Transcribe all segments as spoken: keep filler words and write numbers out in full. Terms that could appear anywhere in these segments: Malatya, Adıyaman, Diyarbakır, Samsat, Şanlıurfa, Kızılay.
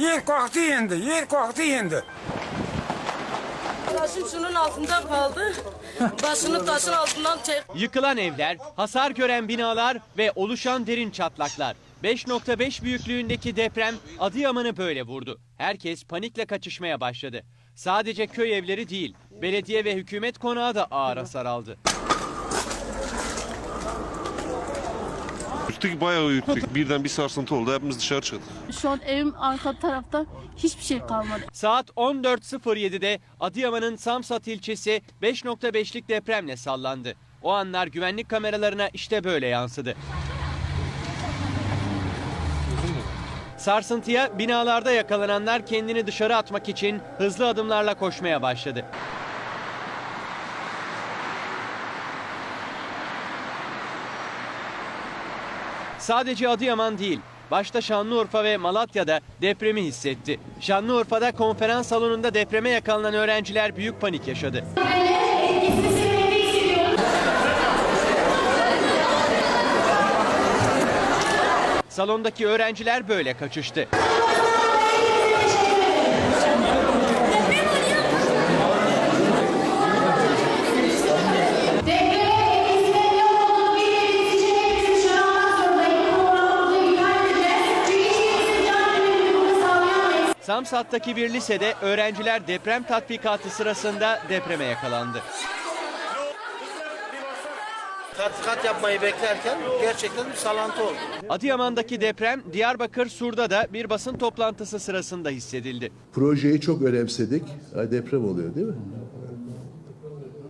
Yer kalktı yendi, yer kalktı yendi. Taşın şunun altında kaldı. Başını taşın altından çek. Yıkılan evler, hasar gören binalar ve oluşan derin çatlaklar. beş nokta beş büyüklüğündeki deprem Adıyaman'ı böyle vurdu. Herkes panikle kaçışmaya başladı. Sadece köy evleri değil, belediye ve hükümet konağı da ağır hasar aldı. Yıktık, bayağı yıktık. Birden bir sarsıntı oldu. Hepimiz dışarı çıktık. Şu an evim arka tarafta hiçbir şey kalmadı. Saat on dört sıfır yedi'de Adıyaman'ın Samsat ilçesi beş nokta beş'lik depremle sallandı. O anlar güvenlik kameralarına işte böyle yansıdı. Sarsıntıya binalarda yakalananlar kendini dışarı atmak için hızlı adımlarla koşmaya başladı. Sadece Adıyaman değil, başta Şanlıurfa ve Malatya'da depremi hissetti. Şanlıurfa'da konferans salonunda depreme yakalanan öğrenciler büyük panik yaşadı. Salondaki öğrenciler böyle kaçıştı. Samsat'taki bir lisede öğrenciler deprem tatbikatı sırasında depreme yakalandı. Tatbikat yapmayı beklerken gerçekten bir sallantı oldu. Adıyaman'daki deprem Diyarbakır Sur'da da bir basın toplantısı sırasında hissedildi. Projeyi çok önemsedik. Ay, deprem oluyor değil mi?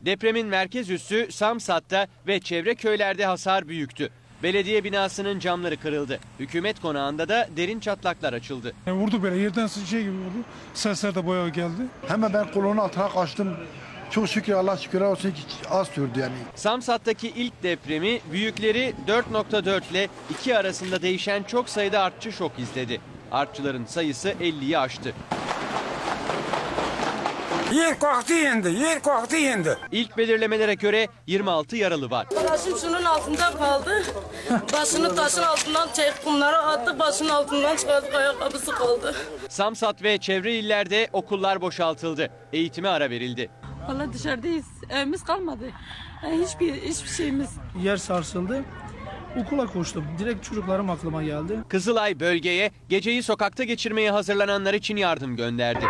Depremin merkez üssü Samsat'ta ve çevre köylerde hasar büyüktü. Belediye binasının camları kırıldı. Hükümet konağında da derin çatlaklar açıldı. Yani vurdu böyle yerden sıçrayı gibi vurdu. Sesler de bayağı geldi. Hemen ben kolonun altına kaçtım. Çok şükür, Allah şükür olsun ki az sürdü yani. Samsat'taki ilk depremi büyükleri dört nokta dört ile iki arasında değişen çok sayıda artçı şok izledi. Artçıların sayısı elli'yi aştı. Yer kalktı yendi, yer kalktı yendi. İlk belirlemelere göre yirmi altı yaralı var. Başım şunun altında kaldı. Başını taşın altından çekip kumlara attı, başının altından çıkardık, ayakkabısı kaldı. Samsat ve çevre illerde okullar boşaltıldı. Eğitime ara verildi. Vallahi dışarıdayız, evimiz kalmadı. Yani hiçbir, hiçbir şeyimiz. Yer sarsıldı. Okula koştum. Direkt çocuklarım aklıma geldi. Kızılay bölgeye geceyi sokakta geçirmeye hazırlananlar için yardım gönderdi.